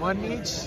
One each.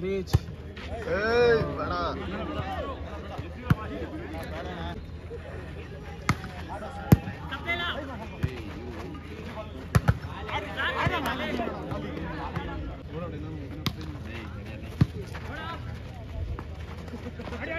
Reach. Hey, bada.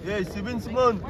Hey, Sibin Simon.